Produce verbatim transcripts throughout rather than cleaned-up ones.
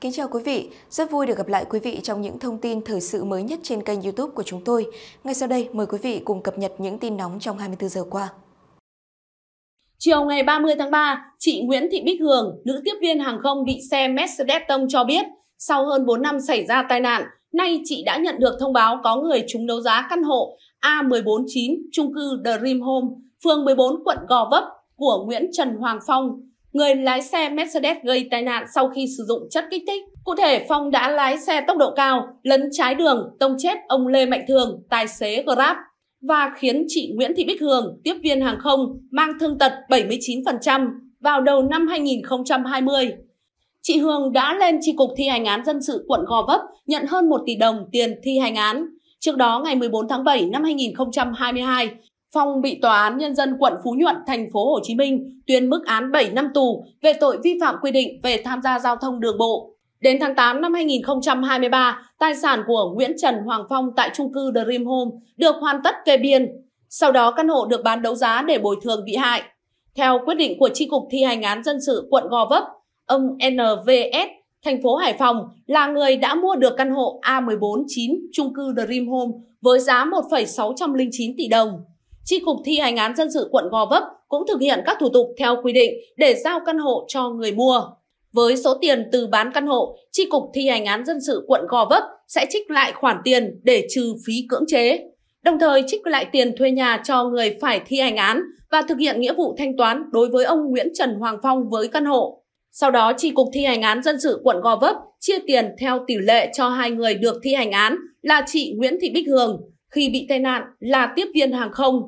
Kính chào quý vị, rất vui được gặp lại quý vị trong những thông tin thời sự mới nhất trên kênh YouTube của chúng tôi. Ngay sau đây, mời quý vị cùng cập nhật những tin nóng trong hai mươi tư giờ qua. Chiều ngày ba mươi tháng ba, chị Nguyễn Thị Bích Hường, nữ tiếp viên hàng không bị xe Mercedes tông cho biết, sau hơn bốn năm xảy ra tai nạn, nay chị đã nhận được thông báo có người trúng đấu giá căn hộ A một bốn chín chung cư Dream Home, phường mười bốn quận Gò Vấp của Nguyễn Trần Hoàng Phong. Người lái xe Mercedes gây tai nạn sau khi sử dụng chất kích thích. Cụ thể, Phong đã lái xe tốc độ cao, lấn trái đường, tông chết ông Lê Mạnh Thường, tài xế Grab, và khiến chị Nguyễn Thị Bích Hường, tiếp viên hàng không, mang thương tật bảy mươi chín phần trăm vào đầu năm hai nghìn không trăm hai mươi. Chị Hường đã lên Chi cục thi hành án dân sự quận Gò Vấp nhận hơn một tỷ đồng tiền thi hành án. Trước đó, ngày mười bốn tháng bảy năm hai nghìn không trăm hai mươi hai, Phong bị Tòa án Nhân dân quận Phú Nhuận, thành phố Hồ Chí Minh tuyên mức án bảy năm tù về tội vi phạm quy định về tham gia giao thông đường bộ. Đến tháng tám năm hai nghìn không trăm hai mươi ba, tài sản của Nguyễn Trần Hoàng Phong tại chung cư Dream Home được hoàn tất kê biên. Sau đó căn hộ được bán đấu giá để bồi thường bị hại. Theo quyết định của Chi cục thi hành án dân sự quận Gò Vấp, ông en vê ét, thành phố Hải Phòng là người đã mua được căn hộ A một bốn chín chung cư Dream Home với giá một phẩy sáu không chín tỷ đồng. Chi cục thi hành án dân sự quận Gò Vấp cũng thực hiện các thủ tục theo quy định để giao căn hộ cho người mua. Với số tiền từ bán căn hộ, Chi cục thi hành án dân sự quận Gò Vấp sẽ trích lại khoản tiền để trừ phí cưỡng chế, đồng thời trích lại tiền thuê nhà cho người phải thi hành án và thực hiện nghĩa vụ thanh toán đối với ông Nguyễn Trần Hoàng Phong với căn hộ. Sau đó, Chi cục thi hành án dân sự quận Gò Vấp chia tiền theo tỷ lệ cho hai người được thi hành án là chị Nguyễn Thị Bích Hường, khi bị tai nạn là tiếp viên hàng không,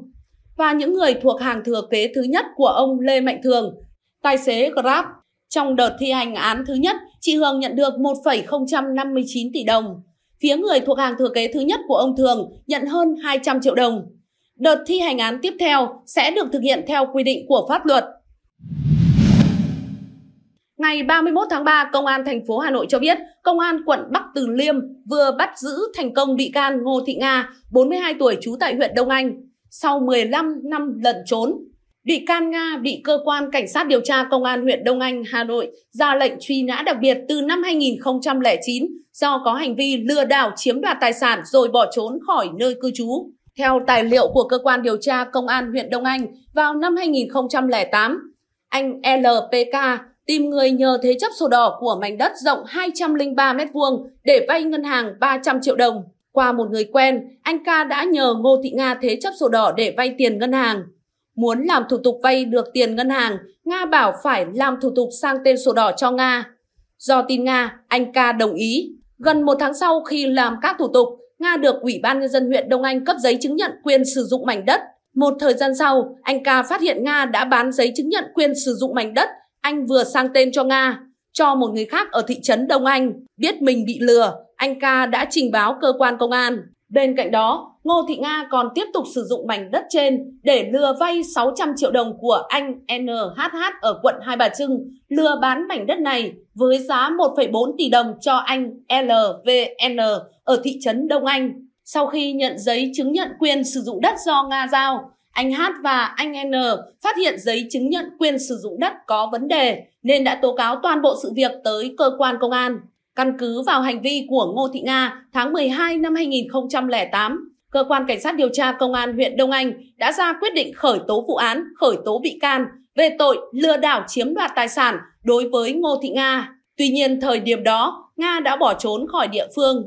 và những người thuộc hàng thừa kế thứ nhất của ông Lê Mạnh Thường, tài xế Grab. Trong đợt thi hành án thứ nhất, chị Hường nhận được một phẩy không năm chín tỷ đồng. Phía người thuộc hàng thừa kế thứ nhất của ông Thường nhận hơn hai trăm triệu đồng. Đợt thi hành án tiếp theo sẽ được thực hiện theo quy định của pháp luật. Ngày ba mươi mốt tháng ba, Công an thành phố Hà Nội cho biết, Công an quận Bắc Từ Liêm vừa bắt giữ thành công bị can Ngô Thị Nga, bốn mươi hai tuổi, trú tại huyện Đông Anh, sau mười lăm năm lẩn trốn. Bị can Nga bị cơ quan cảnh sát điều tra Công an huyện Đông Anh, Hà Nội ra lệnh truy nã đặc biệt từ năm hai nghìn không trăm lẻ chín do có hành vi lừa đảo chiếm đoạt tài sản rồi bỏ trốn khỏi nơi cư trú. Theo tài liệu của cơ quan điều tra Công an huyện Đông Anh, vào năm hai nghìn không trăm lẻ tám, anh lờ pê ca tìm người nhờ thế chấp sổ đỏ của mảnh đất rộng hai trăm lẻ ba mét vuông để vay ngân hàng ba trăm triệu đồng. Qua một người quen, anh Ca đã nhờ Ngô Thị Nga thế chấp sổ đỏ để vay tiền ngân hàng. Muốn làm thủ tục vay được tiền ngân hàng, Nga bảo phải làm thủ tục sang tên sổ đỏ cho Nga. Do tin Nga, anh Ca đồng ý. Gần một tháng sau, khi làm các thủ tục, Nga được Ủy ban Nhân dân huyện Đông Anh cấp giấy chứng nhận quyền sử dụng mảnh đất. Một thời gian sau, anh Ca phát hiện Nga đã bán giấy chứng nhận quyền sử dụng mảnh đất anh vừa sang tên cho Nga, cho một người khác ở thị trấn Đông Anh. Biết mình bị lừa, anh Ca đã trình báo cơ quan công an. Bên cạnh đó, Ngô Thị Nga còn tiếp tục sử dụng mảnh đất trên để lừa vay sáu trăm triệu đồng của anh en hát hát ở quận Hai Bà Trưng, lừa bán mảnh đất này với giá một phẩy bốn tỷ đồng cho anh lờ vê en ở thị trấn Đông Anh. Sau khi nhận giấy chứng nhận quyền sử dụng đất do Nga giao, anh Hát và anh N phát hiện giấy chứng nhận quyền sử dụng đất có vấn đề nên đã tố cáo toàn bộ sự việc tới cơ quan công an. Căn cứ vào hành vi của Ngô Thị Nga, tháng mười hai năm hai nghìn không trăm lẻ tám, Cơ quan Cảnh sát điều tra Công an huyện Đông Anh đã ra quyết định khởi tố vụ án, khởi tố bị can về tội lừa đảo chiếm đoạt tài sản đối với Ngô Thị Nga. Tuy nhiên, thời điểm đó, Nga đã bỏ trốn khỏi địa phương.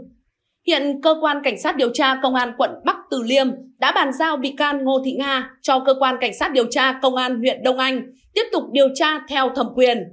Hiện Cơ quan Cảnh sát điều tra Công an quận Bắc Từ Liêm đã bàn giao bị can Ngô Thị Nga cho Cơ quan Cảnh sát điều tra Công an huyện Đông Anh tiếp tục điều tra theo thẩm quyền.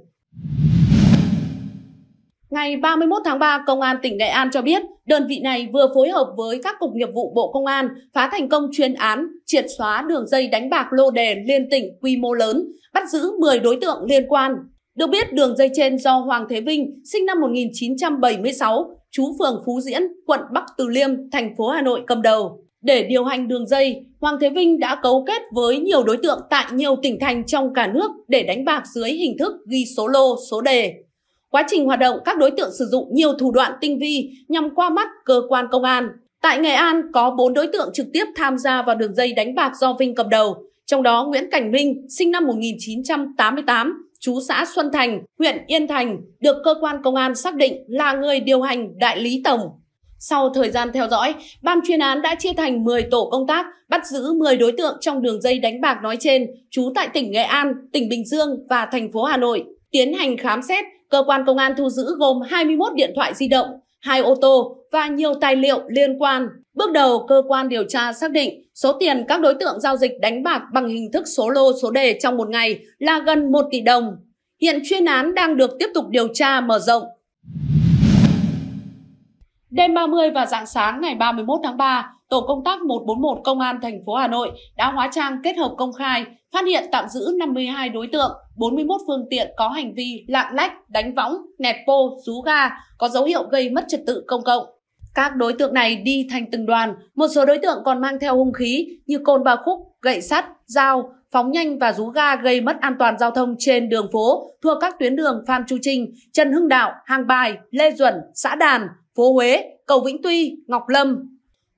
Ngày ba mươi mốt tháng ba, Công an tỉnh Nghệ An cho biết đơn vị này vừa phối hợp với các cục nghiệp vụ Bộ Công an phá thành công chuyên án triệt xóa đường dây đánh bạc lô đề liên tỉnh quy mô lớn, bắt giữ mười đối tượng liên quan. Được biết, đường dây trên do Hoàng Thế Vinh, sinh năm một nghìn chín trăm bảy mươi sáu, trú phường Phú Diễn, quận Bắc Từ Liêm, thành phố Hà Nội cầm đầu. Để điều hành đường dây, Hoàng Thế Vinh đã cấu kết với nhiều đối tượng tại nhiều tỉnh thành trong cả nước để đánh bạc dưới hình thức ghi số lô, số đề. Quá trình hoạt động, các đối tượng sử dụng nhiều thủ đoạn tinh vi nhằm qua mắt cơ quan công an. Tại Nghệ An, có bốn đối tượng trực tiếp tham gia vào đường dây đánh bạc do Vinh cầm đầu, trong đó Nguyễn Cảnh Vinh, sinh năm một nghìn chín trăm tám mươi tám, chú xã Xuân Thành, huyện Yên Thành, được cơ quan công an xác định là người điều hành đại lý tổng. Sau thời gian theo dõi, ban chuyên án đã chia thành mười tổ công tác, bắt giữ mười đối tượng trong đường dây đánh bạc nói trên, trú tại tỉnh Nghệ An, tỉnh Bình Dương và thành phố Hà Nội. Tiến hành khám xét, cơ quan công an thu giữ gồm hai mươi mốt điện thoại di động, hai ô tô và nhiều tài liệu liên quan. Bước đầu, cơ quan điều tra xác định số tiền các đối tượng giao dịch đánh bạc bằng hình thức số lô số đề trong một ngày là gần một tỷ đồng. Hiện chuyên án đang được tiếp tục điều tra mở rộng. Đêm ba mươi và rạng sáng ngày ba mươi mốt tháng ba, Tổ công tác một bốn một Công an thành phố Hà Nội đã hóa trang kết hợp công khai, phát hiện tạm giữ năm mươi hai đối tượng, bốn mươi mốt phương tiện có hành vi lạng lách, đánh võng, nẹt pô, rú ga, có dấu hiệu gây mất trật tự công cộng. Các đối tượng này đi thành từng đoàn, một số đối tượng còn mang theo hung khí như côn ba khúc, gậy sắt, dao, phóng nhanh và rú ga gây mất an toàn giao thông trên đường phố thuộc các tuyến đường Phan Chu Trinh, Trần Hưng Đạo, Hàng Bài, Lê Duẩn, Xã Đàn, phố Huế, cầu Vĩnh Tuy, Ngọc Lâm.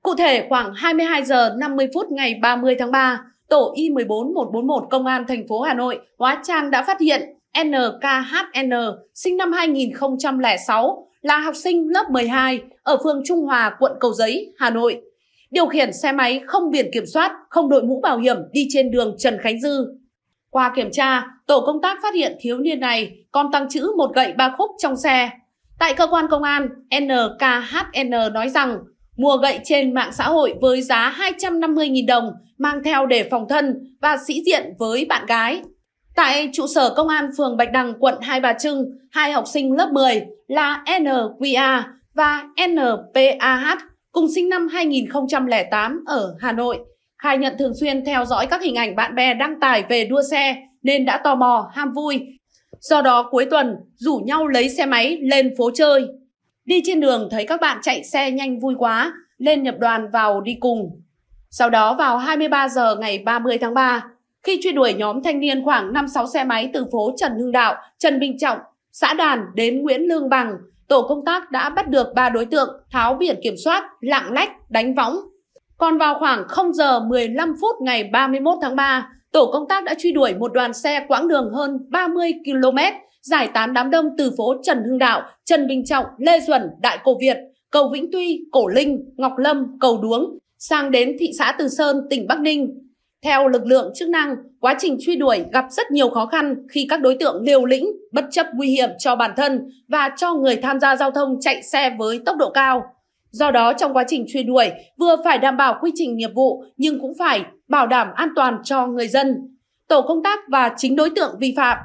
Cụ thể, khoảng hai mươi hai giờ năm mươi phút ngày ba mươi tháng ba, tổ I mười bốn một bốn một Công an thành phố Hà Nội hóa trang đã phát hiện en ca hát en sinh năm hai nghìn không trăm lẻ sáu là học sinh lớp mười hai ở phường Trung Hòa, quận Cầu Giấy, Hà Nội. Điều khiển xe máy không biển kiểm soát, không đội mũ bảo hiểm đi trên đường Trần Khánh Dư. Qua kiểm tra, tổ công tác phát hiện thiếu niên này còn tàng trữ một gậy ba khúc trong xe. Tại cơ quan công an, en ca hát en nói rằng mua gậy trên mạng xã hội với giá hai trăm năm mươi nghìn đồng, mang theo để phòng thân và sĩ diện với bạn gái. Tại trụ sở công an phường Bạch Đằng, quận Hai Bà Trưng, hai học sinh lớp mười là en quy a và en pê a hát cùng sinh năm hai nghìn không trăm lẻ tám ở Hà Nội, khai nhận thường xuyên theo dõi các hình ảnh bạn bè đăng tải về đua xe nên đã tò mò, ham vui. Do đó cuối tuần rủ nhau lấy xe máy lên phố chơi. Đi trên đường thấy các bạn chạy xe nhanh vui quá, lên nhập đoàn vào đi cùng. Sau đó vào hai mươi ba giờ ngày ba mươi tháng ba, khi truy đuổi nhóm thanh niên khoảng năm sáu xe máy từ phố Trần Hưng Đạo, Trần Bình Trọng, Xã Đàn đến Nguyễn Lương Bằng, tổ công tác đã bắt được ba đối tượng tháo biển kiểm soát, lạng lách, đánh võng. Còn vào khoảng không giờ mười lăm phút ngày ba mươi mốt tháng ba, tổ công tác đã truy đuổi một đoàn xe quãng đường hơn ba mươi ki lô mét, giải tán đám đông từ phố Trần Hưng Đạo, Trần Bình Trọng, Lê Duẩn, Đại Cổ Việt, cầu Vĩnh Tuy, Cổ Linh, Ngọc Lâm, cầu Đuống, sang đến thị xã Từ Sơn, tỉnh Bắc Ninh. Theo lực lượng chức năng, quá trình truy đuổi gặp rất nhiều khó khăn khi các đối tượng liều lĩnh, bất chấp nguy hiểm cho bản thân và cho người tham gia giao thông chạy xe với tốc độ cao. Do đó, trong quá trình truy đuổi, vừa phải đảm bảo quy trình nghiệp vụ nhưng cũng phải bảo đảm an toàn cho người dân, tổ công tác và chính đối tượng vi phạm.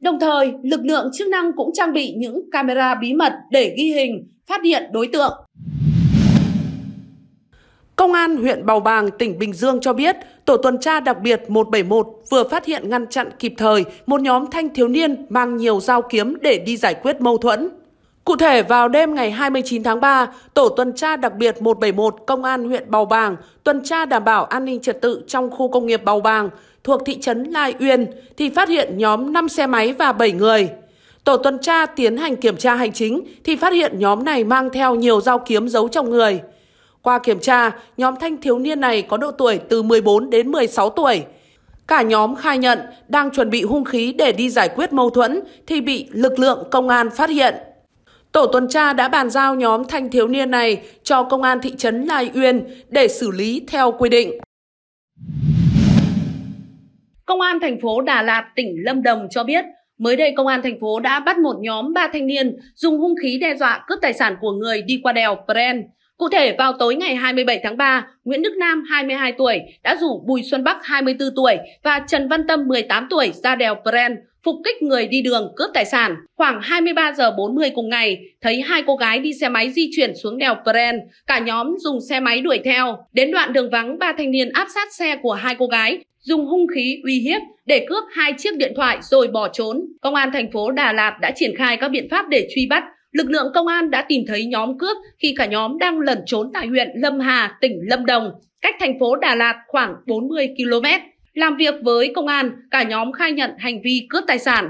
Đồng thời, lực lượng chức năng cũng trang bị những camera bí mật để ghi hình, phát hiện đối tượng. Công an huyện Bào Bàng, tỉnh Bình Dương cho biết, tổ tuần tra đặc biệt một bảy một vừa phát hiện ngăn chặn kịp thời một nhóm thanh thiếu niên mang nhiều dao kiếm để đi giải quyết mâu thuẫn. Cụ thể, vào đêm ngày hai mươi chín tháng ba, Tổ tuần tra đặc biệt một bảy một Công an huyện Bào Bàng tuần tra đảm bảo an ninh trật tự trong khu công nghiệp Bào Bàng thuộc thị trấn Lai Uyên thì phát hiện nhóm năm xe máy và bảy người. Tổ tuần tra tiến hành kiểm tra hành chính thì phát hiện nhóm này mang theo nhiều dao kiếm giấu trong người. Qua kiểm tra, nhóm thanh thiếu niên này có độ tuổi từ mười bốn đến mười sáu tuổi. Cả nhóm khai nhận đang chuẩn bị hung khí để đi giải quyết mâu thuẫn thì bị lực lượng công an phát hiện. Tổ tuần tra đã bàn giao nhóm thanh thiếu niên này cho Công an thị trấn Lai Uyên để xử lý theo quy định. Công an thành phố Đà Lạt, tỉnh Lâm Đồng cho biết, mới đây Công an thành phố đã bắt một nhóm ba thanh niên dùng hung khí đe dọa cướp tài sản của người đi qua đèo Pren. Cụ thể, vào tối ngày hai mươi bảy tháng ba, Nguyễn Đức Nam, hai mươi hai tuổi, đã rủ Bùi Xuân Bắc, hai mươi tư tuổi và Trần Văn Tâm, mười tám tuổi, ra đèo Pren, phục kích người đi đường cướp tài sản. Khoảng hai mươi ba giờ bốn mươi cùng ngày, thấy hai cô gái đi xe máy di chuyển xuống đèo Pren, cả nhóm dùng xe máy đuổi theo. Đến đoạn đường vắng, ba thanh niên áp sát xe của hai cô gái, dùng hung khí uy hiếp để cướp hai chiếc điện thoại rồi bỏ trốn. Công an thành phố Đà Lạt đã triển khai các biện pháp để truy bắt. Lực lượng công an đã tìm thấy nhóm cướp khi cả nhóm đang lẩn trốn tại huyện Lâm Hà, tỉnh Lâm Đồng, cách thành phố Đà Lạt khoảng bốn mươi ki lô mét. Làm việc với công an, cả nhóm khai nhận hành vi cướp tài sản.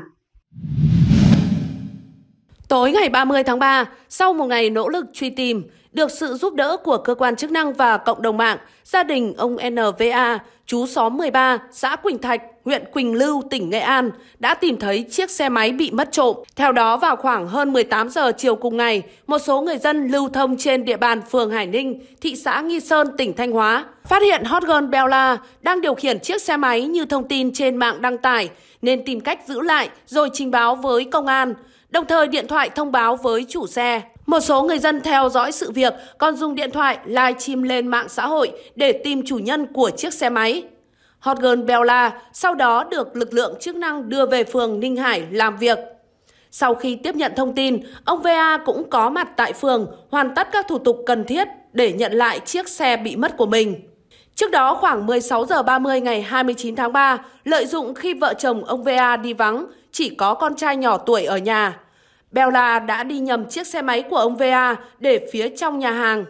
Tối ngày ba mươi tháng ba, sau một ngày nỗ lực truy tìm, Được sự giúp đỡ của cơ quan chức năng và cộng đồng mạng, gia đình ông en vê a, trú xóm mười ba, xã Quỳnh Thạch, huyện Quỳnh Lưu, tỉnh Nghệ An, đã tìm thấy chiếc xe máy bị mất trộm. Theo đó, vào khoảng hơn mười tám giờ chiều cùng ngày, một số người dân lưu thông trên địa bàn phường Hải Ninh, thị xã Nghi Sơn, tỉnh Thanh Hóa, phát hiện Hotgirl Bella đang điều khiển chiếc xe máy như thông tin trên mạng đăng tải, nên tìm cách giữ lại rồi trình báo với công an, đồng thời điện thoại thông báo với chủ xe. Một số người dân theo dõi sự việc còn dùng điện thoại live stream lên mạng xã hội để tìm chủ nhân của chiếc xe máy. Hotgirl Bella sau đó được lực lượng chức năng đưa về phường Ninh Hải làm việc. Sau khi tiếp nhận thông tin, ông vê a cũng có mặt tại phường hoàn tất các thủ tục cần thiết để nhận lại chiếc xe bị mất của mình. Trước đó khoảng mười sáu giờ ba mươi ngày hai mươi chín tháng ba, lợi dụng khi vợ chồng ông vê a đi vắng, chỉ có con trai nhỏ tuổi ở nhà, Bella đã đi nhầm chiếc xe máy của ông vê a để phía trong nhà hàng.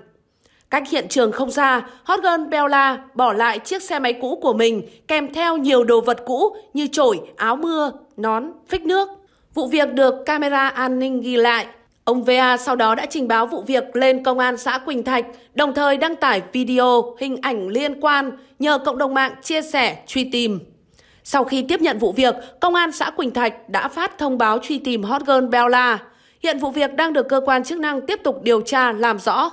Cách hiện trường không xa, Hotgirl Bella bỏ lại chiếc xe máy cũ của mình kèm theo nhiều đồ vật cũ như chổi, áo mưa, nón, phích nước. Vụ việc được camera an ninh ghi lại. Ông vê a sau đó đã trình báo vụ việc lên công an xã Quỳnh Thạch, đồng thời đăng tải video, hình ảnh liên quan nhờ cộng đồng mạng chia sẻ, truy tìm. Sau khi tiếp nhận vụ việc, công an xã Quỳnh Thạch đã phát thông báo truy tìm Hotgirl Bella. Hiện vụ việc đang được cơ quan chức năng tiếp tục điều tra, làm rõ.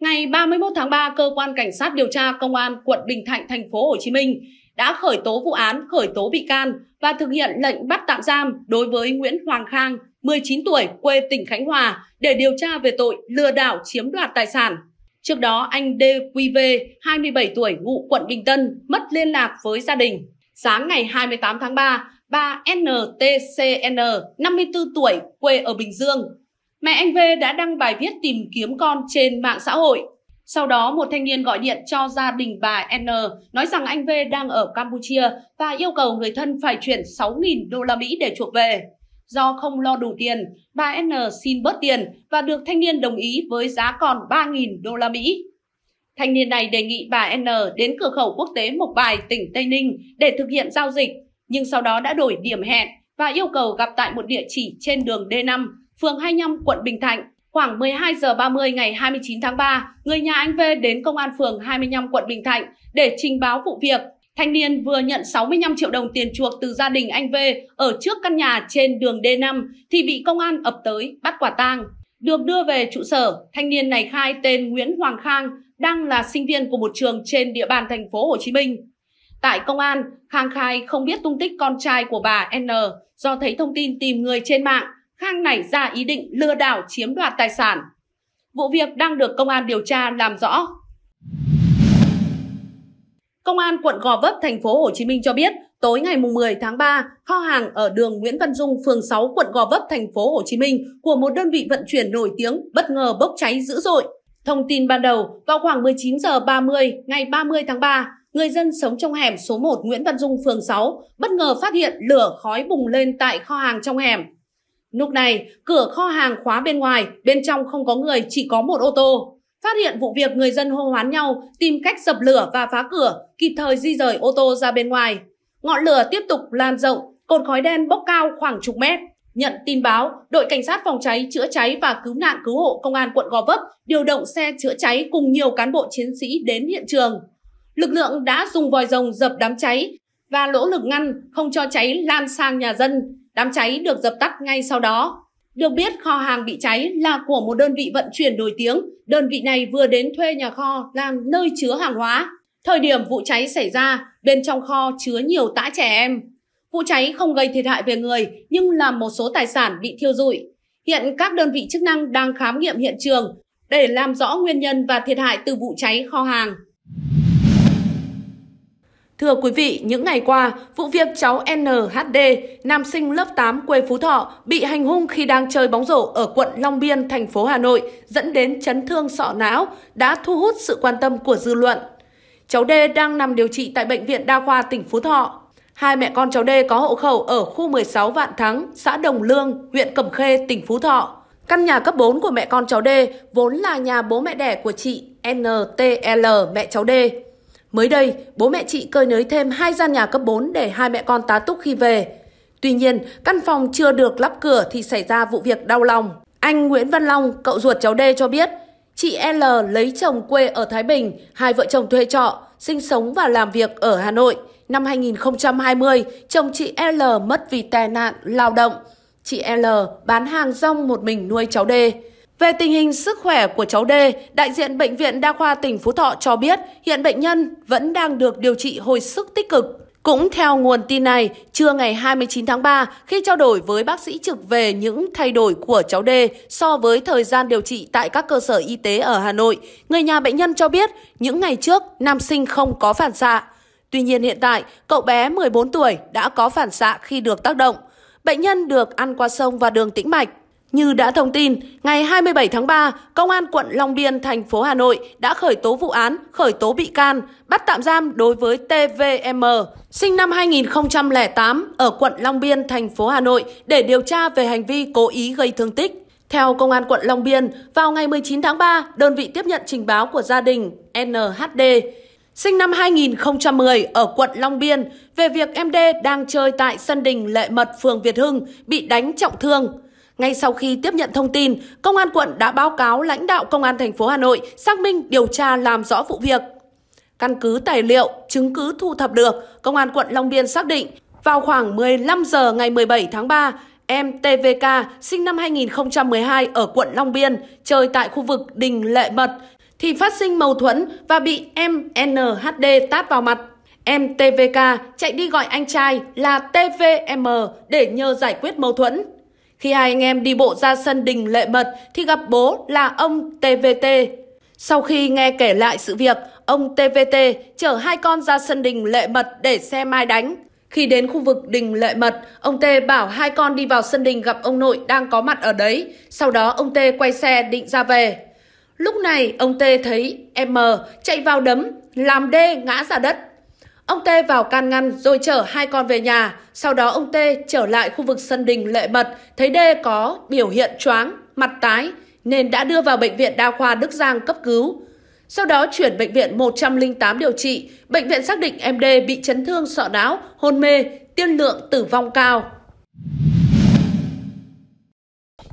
Ngày ba mươi mốt tháng ba, cơ quan cảnh sát điều tra công an quận Bình Thạnh, thành phố Hồ Chí Minh đã khởi tố vụ án, khởi tố bị can và thực hiện lệnh bắt tạm giam đối với Nguyễn Hoàng Khang, mười chín tuổi, quê tỉnh Khánh Hòa để điều tra về tội lừa đảo chiếm đoạt tài sản. Trước đó, anh đê quy vê, hai mươi bảy tuổi, ngụ quận Bình Tân, mất liên lạc với gia đình. Sáng ngày hai mươi tám tháng ba, bà en tê xê en, năm mươi tư tuổi, quê ở Bình Dương, mẹ anh V đã đăng bài viết tìm kiếm con trên mạng xã hội. Sau đó, một thanh niên gọi điện cho gia đình bà N, nói rằng anh V đang ở Campuchia và yêu cầu người thân phải chuyển sáu nghìn đô la Mỹ để chuộc về. Do không lo đủ tiền, bà N xin bớt tiền và được thanh niên đồng ý với giá còn ba nghìn đô la Mỹ. Thanh niên này đề nghị bà N đến cửa khẩu quốc tế Mộc Bài, tỉnh Tây Ninh để thực hiện giao dịch, nhưng sau đó đã đổi điểm hẹn và yêu cầu gặp tại một địa chỉ trên đường D năm, phường hai mươi lăm, quận Bình Thạnh. Khoảng mười hai giờ ba mươi ngày hai mươi chín tháng ba, người nhà anh V đến công an phường hai mươi lăm, quận Bình Thạnh để trình báo vụ việc. Thanh niên vừa nhận sáu mươi lăm triệu đồng tiền chuộc từ gia đình anh V ở trước căn nhà trên đường D năm thì bị công an ập tới bắt quả tang. Được đưa về trụ sở, thanh niên này khai tên Nguyễn Hoàng Khang, đang là sinh viên của một trường trên địa bàn thành phố Hồ Chí Minh. Tại công an, Khang khai không biết tung tích con trai của bà N, do thấy thông tin tìm người trên mạng, Khang nảy ra ý định lừa đảo chiếm đoạt tài sản. Vụ việc đang được công an điều tra làm rõ. Công an quận Gò Vấp, thành phố Hồ Chí Minh cho biết, tối ngày mười tháng ba, kho hàng ở đường Nguyễn Văn Dung, phường sáu, quận Gò Vấp, thành phố Hồ Chí Minh của một đơn vị vận chuyển nổi tiếng bất ngờ bốc cháy dữ dội. Thông tin ban đầu, vào khoảng mười chín giờ ba mươi ngày ba mươi tháng ba, người dân sống trong hẻm số một Nguyễn Văn Dung, phường sáu bất ngờ phát hiện lửa khói bùng lên tại kho hàng trong hẻm. Lúc này, cửa kho hàng khóa bên ngoài, bên trong không có người, chỉ có một ô tô. Phát hiện vụ việc, người dân hô hoán nhau, tìm cách dập lửa và phá cửa, kịp thời di rời ô tô ra bên ngoài. Ngọn lửa tiếp tục lan rộng, cột khói đen bốc cao khoảng chục mét. Nhận tin báo, đội cảnh sát phòng cháy, chữa cháy và cứu nạn cứu hộ công an quận Gò Vấp điều động xe chữa cháy cùng nhiều cán bộ chiến sĩ đến hiện trường. Lực lượng đã dùng vòi rồng dập đám cháy và lỗ lực ngăn không cho cháy lan sang nhà dân. Đám cháy được dập tắt ngay sau đó. Được biết, kho hàng bị cháy là của một đơn vị vận chuyển nổi tiếng. Đơn vị này vừa đến thuê nhà kho làm nơi chứa hàng hóa. Thời điểm vụ cháy xảy ra, bên trong kho chứa nhiều tã trẻ em. Vụ cháy không gây thiệt hại về người, nhưng làm một số tài sản bị thiêu rụi. Hiện các đơn vị chức năng đang khám nghiệm hiện trường để làm rõ nguyên nhân và thiệt hại từ vụ cháy kho hàng. Thưa quý vị, những ngày qua, vụ việc cháu en hát đê, nam sinh lớp tám quê Phú Thọ, bị hành hung khi đang chơi bóng rổ ở quận Long Biên, thành phố Hà Nội, dẫn đến chấn thương sọ não, đã thu hút sự quan tâm của dư luận. Cháu D đang nằm điều trị tại Bệnh viện Đa khoa tỉnh Phú Thọ. Hai mẹ con cháu D có hộ khẩu ở khu mười sáu Vạn Thắng, xã Đồng Lương, huyện Cẩm Khê, tỉnh Phú Thọ. Căn nhà cấp bốn của mẹ con cháu D vốn là nhà bố mẹ đẻ của chị en tê lờ, mẹ cháu D. Mới đây, bố mẹ chị cơi nới thêm hai gian nhà cấp bốn để hai mẹ con tá túc khi về. Tuy nhiên, căn phòng chưa được lắp cửa thì xảy ra vụ việc đau lòng. Anh Nguyễn Văn Long, cậu ruột cháu D cho biết, chị L lấy chồng quê ở Thái Bình, hai vợ chồng thuê trọ, sinh sống và làm việc ở Hà Nội. Năm hai nghìn không trăm hai mươi, chồng chị L mất vì tai nạn lao động. Chị L bán hàng rong một mình nuôi cháu D. Về tình hình sức khỏe của cháu D, đại diện Bệnh viện Đa khoa tỉnh Phú Thọ cho biết hiện bệnh nhân vẫn đang được điều trị hồi sức tích cực. Cũng theo nguồn tin này, trưa ngày hai mươi chín tháng ba, khi trao đổi với bác sĩ trực về những thay đổi của cháu D so với thời gian điều trị tại các cơ sở y tế ở Hà Nội, người nhà bệnh nhân cho biết những ngày trước nam sinh không có phản xạ. Tuy nhiên hiện tại, cậu bé mười bốn tuổi đã có phản xạ khi được tác động. Bệnh nhân được ăn qua sông và đường tĩnh mạch. Như đã thông tin, ngày hai mươi bảy tháng ba, Công an quận Long Biên, thành phố Hà Nội đã khởi tố vụ án, khởi tố bị can, bắt tạm giam đối với tê vê em, sinh năm hai nghìn không trăm lẻ tám ở quận Long Biên, thành phố Hà Nội để điều tra về hành vi cố ý gây thương tích. Theo Công an quận Long Biên, vào ngày mười chín tháng ba, đơn vị tiếp nhận trình báo của gia đình en hát đê, sinh năm hai nghìn không trăm mười ở quận Long Biên về việc em D đang chơi tại sân đình Lệ Mật, phường Việt Hưng bị đánh trọng thương. Ngay sau khi tiếp nhận thông tin, Công an quận đã báo cáo lãnh đạo Công an thành phố Hà Nội xác minh điều tra làm rõ vụ việc. Căn cứ tài liệu, chứng cứ thu thập được, Công an quận Long Biên xác định vào khoảng mười lăm giờ ngày mười bảy tháng ba, em tê vê ca sinh năm hai nghìn không trăm mười hai ở quận Long Biên chơi tại khu vực đình Lệ Mật thì phát sinh mâu thuẫn và bị em en hát đê tát vào mặt. Em tê vê ca chạy đi gọi anh trai là tê vê em để nhờ giải quyết mâu thuẫn. Khi hai anh em đi bộ ra sân đình Lệ Mật thì gặp bố là ông tê vê tê. Sau khi nghe kể lại sự việc, ông tê vê tê chở hai con ra sân đình Lệ Mật để xe mai đánh. Khi đến khu vực đình Lệ Mật, ông T bảo hai con đi vào sân đình gặp ông nội đang có mặt ở đấy. Sau đó ông T quay xe định ra về. Lúc này ông T thấy em chạy vào đấm, làm D ngã ra đất. Ông T vào can ngăn rồi chở hai con về nhà. Sau đó ông T trở lại khu vực sân đình Lệ Mật, thấy D có biểu hiện choáng, mặt tái nên đã đưa vào Bệnh viện Đa khoa Đức Giang cấp cứu. Sau đó chuyển Bệnh viện một không tám điều trị. Bệnh viện xác định em D bị chấn thương sọ não, hôn mê, tiên lượng tử vong cao.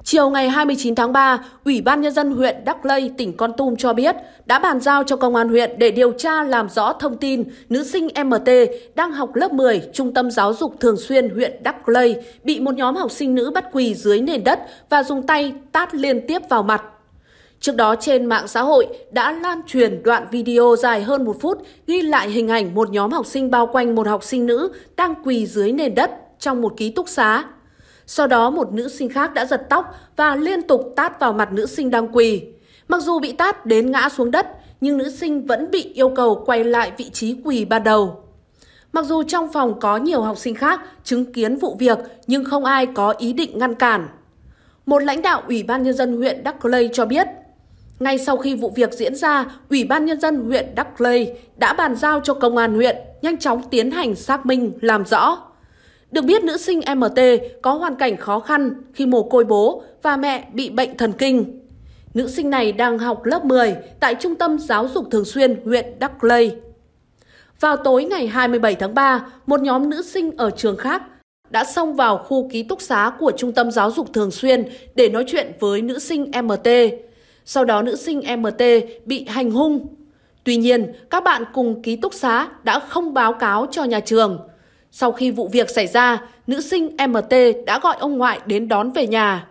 Chiều ngày hai mươi chín tháng ba, Ủy ban Nhân dân huyện Đắc Lây, tỉnh Kon Tum cho biết đã bàn giao cho Công an huyện để điều tra làm rõ thông tin nữ sinh em tê đang học lớp mười, Trung tâm Giáo dục Thường xuyên huyện Đắc Lây bị một nhóm học sinh nữ bắt quỳ dưới nền đất và dùng tay tát liên tiếp vào mặt. Trước đó trên mạng xã hội đã lan truyền đoạn video dài hơn một phút ghi lại hình ảnh một nhóm học sinh bao quanh một học sinh nữ đang quỳ dưới nền đất trong một ký túc xá. Sau đó một nữ sinh khác đã giật tóc và liên tục tát vào mặt nữ sinh đang quỳ. Mặc dù bị tát đến ngã xuống đất, nhưng nữ sinh vẫn bị yêu cầu quay lại vị trí quỳ ban đầu. Mặc dù trong phòng có nhiều học sinh khác chứng kiến vụ việc nhưng không ai có ý định ngăn cản. Một lãnh đạo Ủy ban Nhân dân huyện Đắc Lây cho biết, ngay sau khi vụ việc diễn ra, Ủy ban Nhân dân huyện Đắc Lây đã bàn giao cho Công an huyện nhanh chóng tiến hành xác minh làm rõ. Được biết, nữ sinh em tê có hoàn cảnh khó khăn khi mồ côi bố và mẹ bị bệnh thần kinh. Nữ sinh này đang học lớp mười tại Trung tâm Giáo dục Thường xuyên huyện Đắc Lây. Vào tối ngày hai mươi bảy tháng ba, một nhóm nữ sinh ở trường khác đã xông vào khu ký túc xá của Trung tâm Giáo dục Thường xuyên để nói chuyện với nữ sinh em tê. Sau đó nữ sinh em tê bị hành hung. Tuy nhiên, các bạn cùng ký túc xá đã không báo cáo cho nhà trường. Sau khi vụ việc xảy ra, nữ sinh em tê đã gọi ông ngoại đến đón về nhà.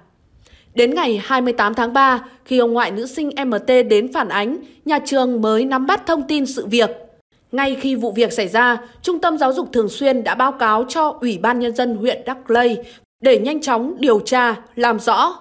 Đến ngày hai mươi tám tháng ba, khi ông ngoại nữ sinh em tê đến phản ánh, nhà trường mới nắm bắt thông tin sự việc. Ngay khi vụ việc xảy ra, Trung tâm Giáo dục Thường xuyên đã báo cáo cho Ủy ban Nhân dân huyện Đắc Lây để nhanh chóng điều tra, làm rõ.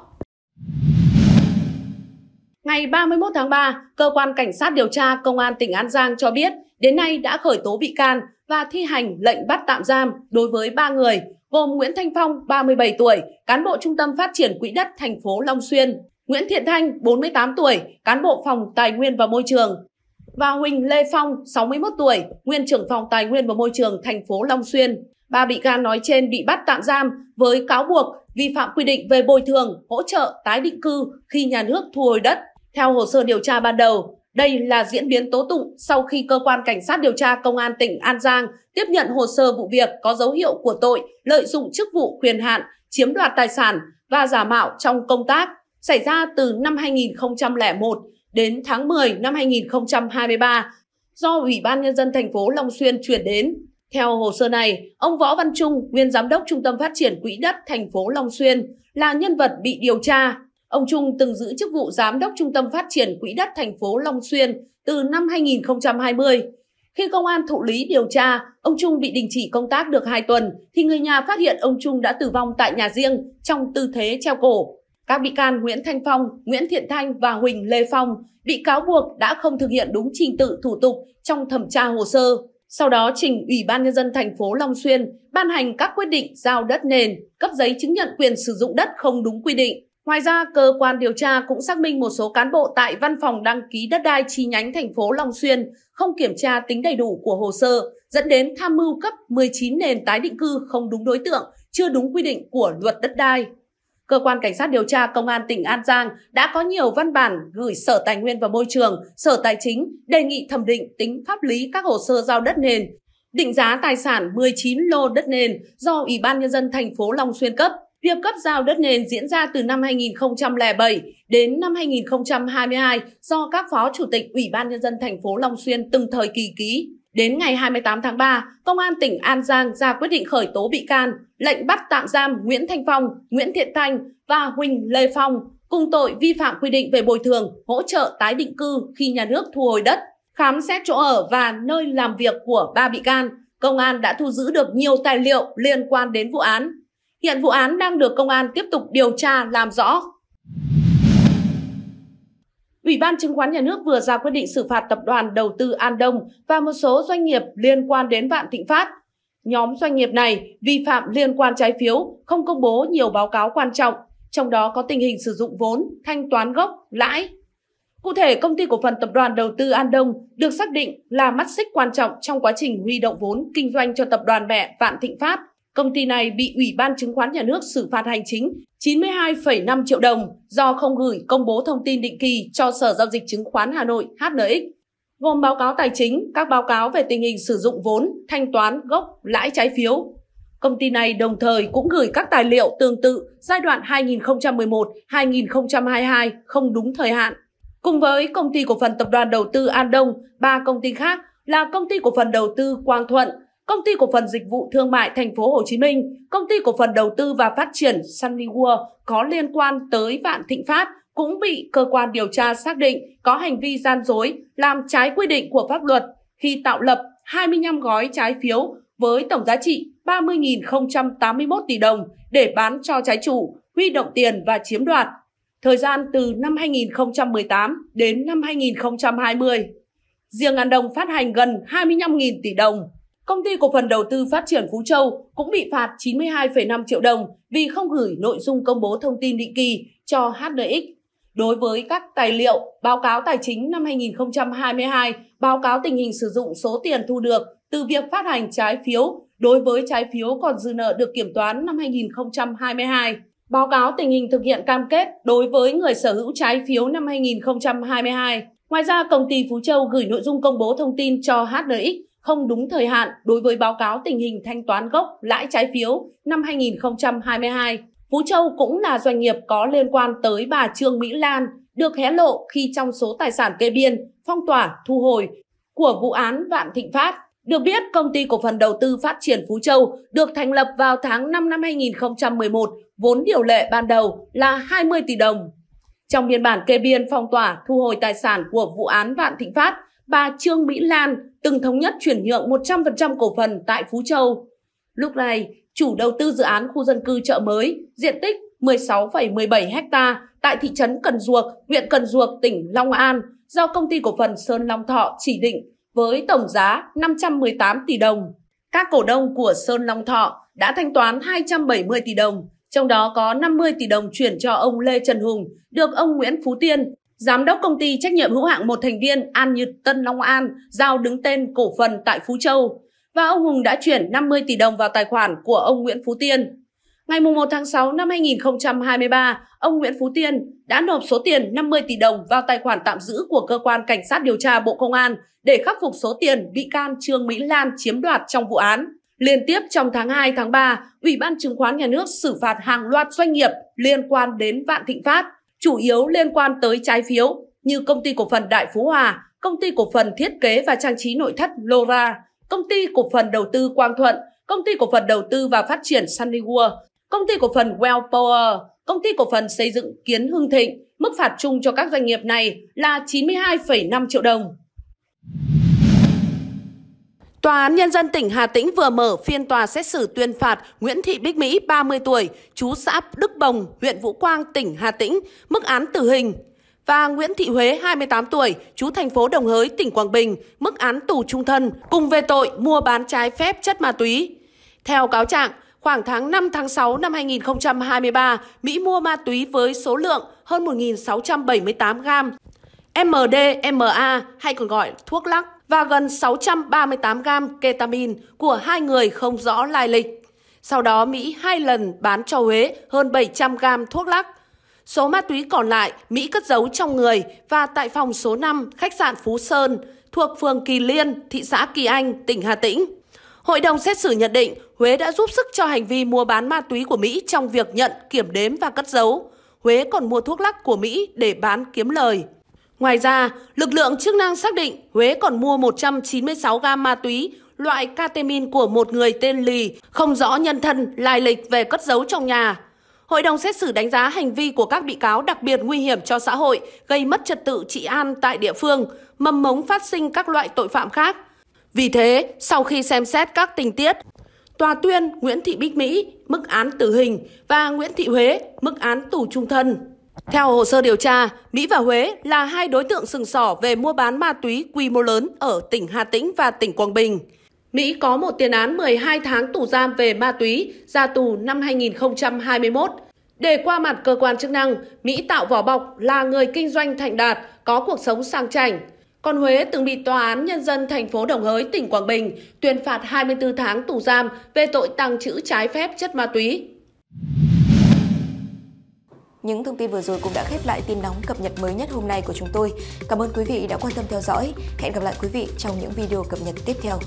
Ngày ba mươi mốt tháng ba, Cơ quan Cảnh sát điều tra Công an tỉnh An Giang cho biết đến nay đã khởi tố bị can và thi hành lệnh bắt tạm giam đối với ba người, gồm Nguyễn Thanh Phong, ba mươi bảy tuổi, cán bộ Trung tâm Phát triển Quỹ đất thành phố Long Xuyên, Nguyễn Thiện Thanh, bốn mươi tám tuổi, cán bộ Phòng Tài nguyên và Môi trường, và Huỳnh Lê Phong, sáu mươi mốt tuổi, nguyên trưởng Phòng Tài nguyên và Môi trường thành phố Long Xuyên. Ba bị can nói trên bị bắt tạm giam với cáo buộc vi phạm quy định về bồi thường, hỗ trợ, tái định cư khi nhà nước thu hồi đất. Theo hồ sơ điều tra ban đầu, đây là diễn biến tố tụng sau khi Cơ quan Cảnh sát điều tra Công an tỉnh An Giang tiếp nhận hồ sơ vụ việc có dấu hiệu của tội lợi dụng chức vụ quyền hạn, chiếm đoạt tài sản và giả mạo trong công tác xảy ra từ năm hai nghìn không trăm lẻ một đến tháng mười năm hai nghìn không trăm hai mươi ba do Ủy ban Nhân dân thành phố Long Xuyên chuyển đến. Theo hồ sơ này, ông Võ Văn Trung, nguyên giám đốc Trung tâm Phát triển Quỹ đất thành phố Long Xuyên, là nhân vật bị điều tra. Ông Trung từng giữ chức vụ giám đốc Trung tâm Phát triển Quỹ đất thành phố Long Xuyên từ năm hai nghìn không trăm hai mươi. Khi công an thụ lý điều tra, ông Trung bị đình chỉ công tác được hai tuần thì người nhà phát hiện ông Trung đã tử vong tại nhà riêng trong tư thế treo cổ. Các bị can Nguyễn Thanh Phong, Nguyễn Thiện Thanh và Huỳnh Lê Phong bị cáo buộc đã không thực hiện đúng trình tự thủ tục trong thẩm tra hồ sơ. Sau đó trình Ủy ban Nhân dân thành phố Long Xuyên ban hành các quyết định giao đất nền, cấp giấy chứng nhận quyền sử dụng đất không đúng quy định. Ngoài ra, cơ quan điều tra cũng xác minh một số cán bộ tại Văn phòng đăng ký đất đai chi nhánh thành phố Long Xuyên không kiểm tra tính đầy đủ của hồ sơ, dẫn đến tham mưu cấp mười chín nền tái định cư không đúng đối tượng, chưa đúng quy định của luật đất đai. Cơ quan Cảnh sát điều tra Công an tỉnh An Giang đã có nhiều văn bản gửi Sở Tài nguyên và Môi trường, Sở Tài chính đề nghị thẩm định tính pháp lý các hồ sơ giao đất nền, định giá tài sản mười chín lô đất nền do Ủy ban Nhân dân thành phố Long Xuyên cấp. Việc cấp giao đất nền diễn ra từ năm hai nghìn không trăm lẻ bảy đến năm hai nghìn không trăm hai mươi hai do các phó chủ tịch Ủy ban Nhân dân thành phố Long Xuyên từng thời kỳ ký. Đến ngày hai mươi tám tháng ba, Công an tỉnh An Giang ra quyết định khởi tố bị can, lệnh bắt tạm giam Nguyễn Thanh Phong, Nguyễn Thiện Thanh và Huỳnh Lê Phong cùng tội vi phạm quy định về bồi thường, hỗ trợ tái định cư khi nhà nước thu hồi đất, khám xét chỗ ở và nơi làm việc của ba bị can. Công an đã thu giữ được nhiều tài liệu liên quan đến vụ án. Hiện vụ án đang được công an tiếp tục điều tra làm rõ. Ủy ban Chứng khoán Nhà nước vừa ra quyết định xử phạt Tập đoàn Đầu tư An Đông và một số doanh nghiệp liên quan đến Vạn Thịnh Phát. Nhóm doanh nghiệp này vi phạm liên quan trái phiếu, không công bố nhiều báo cáo quan trọng, trong đó có tình hình sử dụng vốn, thanh toán gốc, lãi. Cụ thể, công ty cổ phần Tập đoàn Đầu tư An Đông được xác định là mắt xích quan trọng trong quá trình huy động vốn kinh doanh cho tập đoàn mẹ Vạn Thịnh Phát. Công ty này bị Ủy ban Chứng khoán Nhà nước xử phạt hành chính chín mươi hai phẩy năm triệu đồng do không gửi công bố thông tin định kỳ cho Sở Giao dịch Chứng khoán Hà Nội H N X, gồm báo cáo tài chính, các báo cáo về tình hình sử dụng vốn, thanh toán, gốc, lãi trái phiếu. Công ty này đồng thời cũng gửi các tài liệu tương tự giai đoạn hai nghìn không trăm mười một đến hai nghìn không trăm hai mươi hai không đúng thời hạn. Cùng với công ty cổ phần Tập đoàn Đầu tư An Đông, ba công ty khác là công ty cổ phần Đầu tư Quang Thuận, Công ty cổ phần Dịch vụ Thương mại Thành phố Hồ Chí Minh, Công ty cổ phần Đầu tư và Phát triển Sunny World có liên quan tới Vạn Thịnh Phát cũng bị cơ quan điều tra xác định có hành vi gian dối, làm trái quy định của pháp luật khi tạo lập hai mươi lăm gói trái phiếu với tổng giá trị ba mươi nghìn không trăm tám mươi mốt tỷ đồng để bán cho trái chủ, huy động tiền và chiếm đoạt. Thời gian từ năm hai nghìn không trăm mười tám đến năm hai nghìn không trăm hai mươi, riêng An Đông phát hành gần hai mươi lăm nghìn tỷ đồng. Công ty cổ phần Đầu tư Phát triển Phú Châu cũng bị phạt chín mươi hai phẩy năm triệu đồng vì không gửi nội dung công bố thông tin định kỳ cho H N X. Đối với các tài liệu, báo cáo tài chính năm hai nghìn không trăm hai mươi hai, báo cáo tình hình sử dụng số tiền thu được từ việc phát hành trái phiếu đối với trái phiếu còn dư nợ được kiểm toán năm hai nghìn không trăm hai mươi hai, báo cáo tình hình thực hiện cam kết đối với người sở hữu trái phiếu năm hai nghìn không trăm hai mươi hai. Ngoài ra, công ty Phú Châu gửi nội dung công bố thông tin cho H N X không đúng thời hạn đối với báo cáo tình hình thanh toán gốc lãi trái phiếu năm hai nghìn không trăm hai mươi hai. Phú Châu cũng là doanh nghiệp có liên quan tới bà Trương Mỹ Lan, được hé lộ khi trong số tài sản kê biên, phong tỏa, thu hồi của vụ án Vạn Thịnh Phát. Được biết, công ty cổ phần Đầu tư Phát triển Phú Châu được thành lập vào tháng năm năm hai nghìn không trăm mười một, vốn điều lệ ban đầu là hai mươi tỷ đồng. Trong biên bản kê biên, phong tỏa, thu hồi tài sản của vụ án Vạn Thịnh Phát, bà Trương Mỹ Lan từng thống nhất chuyển nhượng một trăm phần trăm cổ phần tại Phú Châu. Lúc này, chủ đầu tư dự án khu dân cư Chợ Mới, diện tích mười sáu phẩy mười bảy héc ta tại thị trấn Cần Duộc, huyện Cần Duộc, tỉnh Long An, do công ty cổ phần Sơn Long Thọ chỉ định với tổng giá năm trăm mười tám tỷ đồng. Các cổ đông của Sơn Long Thọ đã thanh toán hai trăm bảy mươi tỷ đồng, trong đó có năm mươi tỷ đồng chuyển cho ông Lê Trần Hùng, được ông Nguyễn Phú Tiên, Giám đốc Công ty Trách nhiệm hữu hạn một thành viên An Nhật Tân Long An, giao đứng tên cổ phần tại Phú Châu, và ông Hùng đã chuyển năm mươi tỷ đồng vào tài khoản của ông Nguyễn Phú Tiên. Ngày mùng một tháng sáu năm hai nghìn không trăm hai mươi ba, ông Nguyễn Phú Tiên đã nộp số tiền năm mươi tỷ đồng vào tài khoản tạm giữ của Cơ quan Cảnh sát điều tra Bộ Công an để khắc phục số tiền bị can Trương Mỹ Lan chiếm đoạt trong vụ án. Liên tiếp trong tháng hai, tháng ba, Ủy ban Chứng khoán Nhà nước xử phạt hàng loạt doanh nghiệp liên quan đến Vạn Thịnh Phát. chủ yếu liên quan tới trái phiếu như Công ty Cổ phần Đại Phú Hòa, Công ty Cổ phần Thiết kế và Trang trí Nội thất Lora, Công ty Cổ phần Đầu tư Quang Thuận, Công ty Cổ phần Đầu tư và Phát triển Sunny World, Công ty Cổ phần Well Power, Công ty Cổ phần Xây dựng Kiến Hưng Thịnh. Mức phạt chung cho các doanh nghiệp này là chín mươi hai phẩy năm triệu đồng. Tòa án Nhân dân tỉnh Hà Tĩnh vừa mở phiên tòa xét xử tuyên phạt Nguyễn Thị Bích Mỹ, ba mươi tuổi, trú xã Đức Bồng, huyện Vũ Quang, tỉnh Hà Tĩnh, mức án tử hình, và Nguyễn Thị Huế, hai mươi tám tuổi, trú thành phố Đồng Hới, tỉnh Quảng Bình, mức án tù chung thân, cùng về tội mua bán trái phép chất ma túy. Theo cáo trạng, khoảng tháng năm tháng sáu năm hai nghìn không trăm hai mươi ba, Mỹ mua ma túy với số lượng hơn một nghìn sáu trăm bảy mươi tám gam em đê em a hay còn gọi thuốc lắc và gần sáu trăm ba mươi tám gam ketamine của hai người không rõ lai lịch. Sau đó Mỹ hai lần bán cho Huế hơn bảy trăm gam thuốc lắc. Số ma túy còn lại Mỹ cất giấu trong người và tại phòng số năm khách sạn Phú Sơn thuộc phường Kỳ Liên, thị xã Kỳ Anh, tỉnh Hà Tĩnh. Hội đồng xét xử nhận định Huế đã giúp sức cho hành vi mua bán ma túy của Mỹ trong việc nhận, kiểm đếm và cất giấu. Huế còn mua thuốc lắc của Mỹ để bán kiếm lời. Ngoài ra, lực lượng chức năng xác định Huế còn mua một trăm chín mươi sáu gam ma túy, loại ketamine của một người tên Lì, không rõ nhân thân, lai lịch về cất giấu trong nhà. Hội đồng xét xử đánh giá hành vi của các bị cáo đặc biệt nguy hiểm cho xã hội, gây mất trật tự trị an tại địa phương, mầm mống phát sinh các loại tội phạm khác. Vì thế, sau khi xem xét các tình tiết, tòa tuyên Nguyễn Thị Bích Mỹ mức án tử hình và Nguyễn Thị Huế mức án tù chung thân. Theo hồ sơ điều tra, Mỹ và Huế là hai đối tượng sừng sỏ về mua bán ma túy quy mô lớn ở tỉnh Hà Tĩnh và tỉnh Quảng Bình. Mỹ có một tiền án mười hai tháng tù giam về ma túy, ra tù năm hai nghìn không trăm hai mươi mốt. Để qua mặt cơ quan chức năng, Mỹ tạo vỏ bọc là người kinh doanh thành đạt, có cuộc sống sang chảnh. Còn Huế từng bị Tòa án Nhân dân thành phố Đồng Hới, tỉnh Quảng Bình tuyên phạt hai mươi tư tháng tù giam về tội tàng trữ trái phép chất ma túy. Những thông tin vừa rồi cũng đã khép lại tin nóng cập nhật mới nhất hôm nay của chúng tôi. Cảm ơn quý vị đã quan tâm theo dõi. Hẹn gặp lại quý vị trong những video cập nhật tiếp theo.